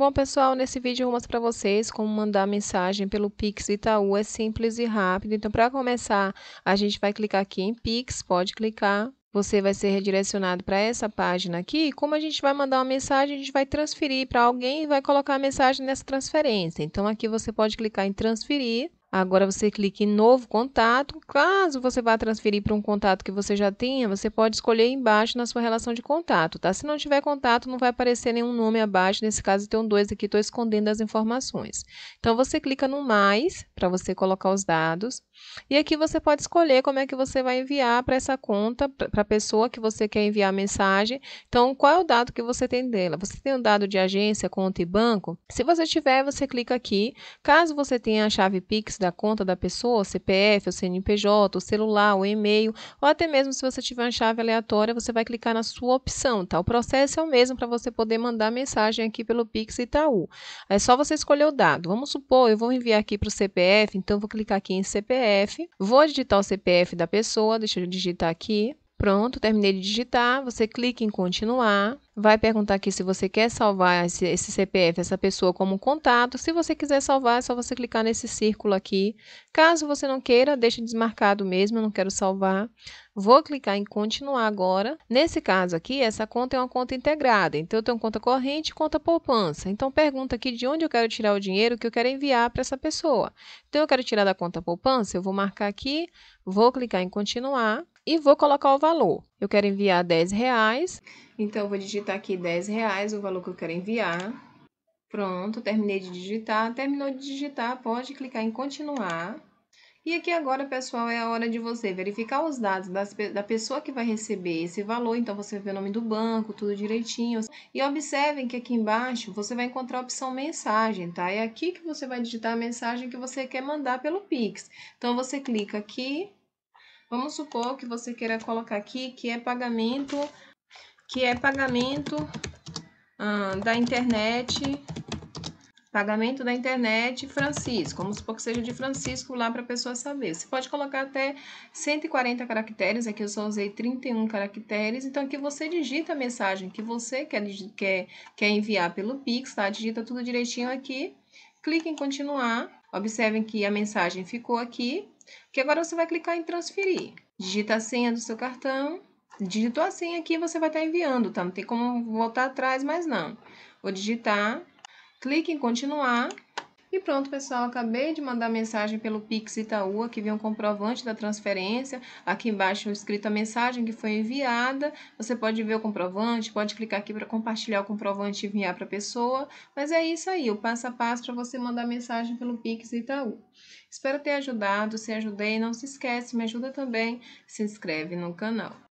Bom, pessoal, nesse vídeo eu mostro para vocês como mandar mensagem pelo Pix Itaú. É simples e rápido. Então, para começar, a gente vai clicar aqui em Pix, pode clicar. Você vai ser redirecionado para essa página aqui. Como a gente vai mandar uma mensagem, a gente vai transferir para alguém e vai colocar a mensagem nessa transferência. Então, aqui você pode clicar em transferir. Agora, você clica em novo contato. Caso você vá transferir para um contato que você já tenha, você pode escolher embaixo na sua relação de contato, tá? Se não tiver contato, não vai aparecer nenhum nome abaixo. Nesse caso, tem um 2 aqui, estou escondendo as informações. Então, você clica no mais para você colocar os dados. E aqui você pode escolher como é que você vai enviar para essa conta, para a pessoa que você quer enviar a mensagem. Então, qual é o dado que você tem dela? Você tem um dado de agência, conta e banco? Se você tiver, você clica aqui. Caso você tenha a chave Pix da conta da pessoa, CPF, o CNPJ, o celular, o e-mail, ou até mesmo se você tiver uma chave aleatória, você vai clicar na sua opção, tá? O processo é o mesmo para você poder mandar mensagem aqui pelo Pix Itaú. É só você escolher o dado. Vamos supor, eu vou enviar aqui para o CPF, então vou clicar aqui em CPF, vou digitar o CPF da pessoa, deixa eu digitar aqui. Pronto, terminei de digitar, você clica em continuar, vai perguntar aqui se você quer salvar esse CPF, essa pessoa como contato. Se você quiser salvar, é só você clicar nesse círculo aqui. Caso você não queira, deixa desmarcado mesmo, eu não quero salvar. Vou clicar em continuar agora. Nesse caso aqui, essa conta é uma conta integrada, então eu tenho conta corrente e conta poupança. Então, pergunta aqui de onde eu quero tirar o dinheiro que eu quero enviar para essa pessoa. Então, eu quero tirar da conta poupança, eu vou marcar aqui, vou clicar em continuar. E vou colocar o valor. Eu quero enviar R$10. Então, eu vou digitar aqui R$10, o valor que eu quero enviar. Pronto, terminei de digitar. Terminou de digitar, pode clicar em continuar. E aqui agora, pessoal, é a hora de você verificar os dados da pessoa que vai receber esse valor. Então, você vê o nome do banco, tudo direitinho. E observem que aqui embaixo você vai encontrar a opção mensagem, tá? É aqui que você vai digitar a mensagem que você quer mandar pelo Pix. Então, você clica aqui. Vamos supor que você queira colocar aqui pagamento da internet Francisco. Vamos supor que seja de Francisco lá para a pessoa saber. Você pode colocar até 140 caracteres, aqui eu só usei 31 caracteres. Então, aqui você digita a mensagem que você quer enviar pelo Pix, tá? Digita tudo direitinho aqui, clica em continuar. Observem que a mensagem ficou aqui, que agora você vai clicar em transferir. Digita a senha do seu cartão. Digitou a senha aqui, você vai estar enviando, tá? Não tem como voltar atrás, mas não. Vou digitar, clique em continuar. E pronto, pessoal, acabei de mandar mensagem pelo Pix Itaú, aqui vem um comprovante da transferência, aqui embaixo escrito a mensagem que foi enviada, você pode ver o comprovante, pode clicar aqui para compartilhar o comprovante e enviar para a pessoa, mas é isso aí, o passo a passo para você mandar mensagem pelo Pix Itaú. Espero ter ajudado, se ajudei, não se esquece, me ajuda também, se inscreve no canal.